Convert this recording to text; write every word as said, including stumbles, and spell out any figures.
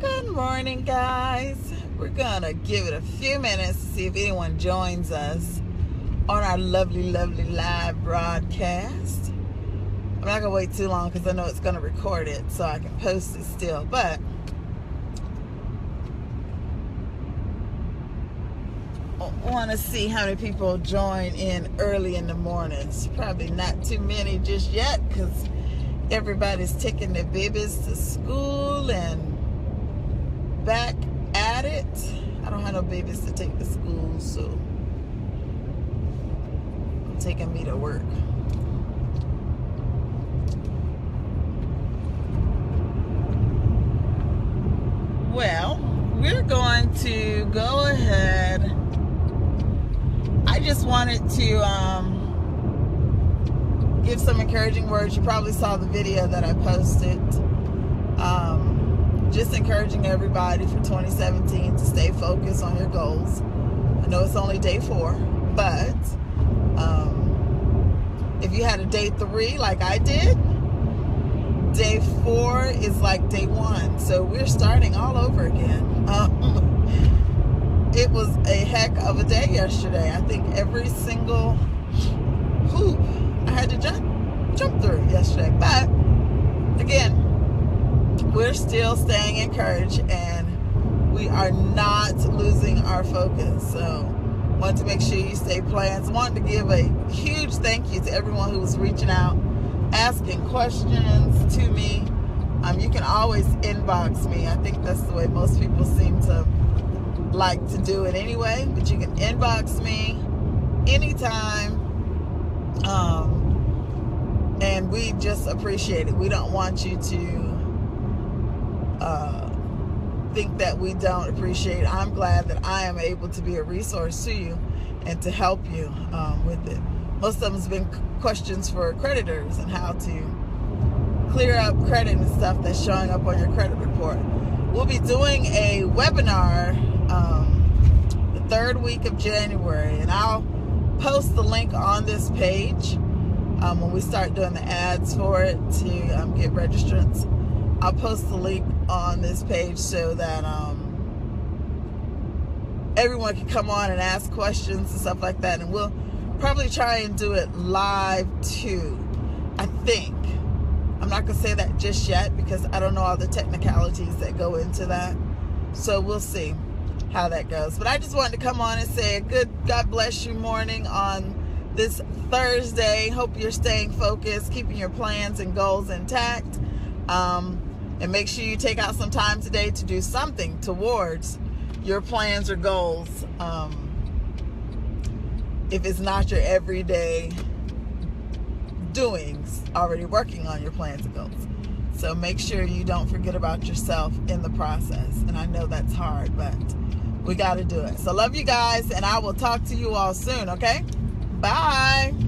Good morning, guys. We're gonna give it a few minutes to see if anyone joins us on our lovely, lovely live broadcast. I'm not gonna wait too long because I know it's gonna record it so I can post it still, but I want to see how many people join in early in the mornings. Probably not too many just yet because everybody's taking their babies to school and back at it. I don't have no babies to take to school, so I'm taking me to work. Well, we're going to go ahead. I just wanted to um, give some encouraging words. You probably saw the video that I posted. Um, just encouraging everybody for twenty seventeen to stay focused on your goals. I know it's only day four, but um, if you had a day three like I did, day four is like day one. So we're starting all over again. Um, It was a heck of a day yesterday. I think every single hoop I had to jump, jump through yesterday. But again, we're still staying encouraged and we are not losing our focus. So want to make sure you stay plans. Want to give a huge thank you to everyone who was reaching out, asking questions to me. Um, you can always inbox me. I think that's the way most people seem to like to do it anyway, but you can inbox me anytime, um, and we just appreciate it. We don't want you to uh, think that we don't appreciate it. I'm glad that I am able to be a resource to you and to help you um, with it. Most of them has been questions for creditors and how to clear up credit and stuff that's showing up on your credit report. We'll be doing a webinar um, the third week of January, and I'll post the link on this page um, when we start doing the ads for it to um, get registrants. I'll post the link on this page so that um, everyone can come on and ask questions and stuff like that, and we'll probably try and do it live too, I think. I'm not going to say that just yet because I don't know all the technicalities that go into that. So we'll see how that goes. But I just wanted to come on and say a good God bless you morning on this Thursday. Hope you're staying focused, keeping your plans and goals intact. Um, and make sure you take out some time today to do something towards your plans or goals. Um, if it's not your everyday doings, already working on your plans and goals. So make sure you don't forget about yourself in the process. And I know that's hard, but we got to do it. So love you guys, and I will talk to you all soon, okay? Bye.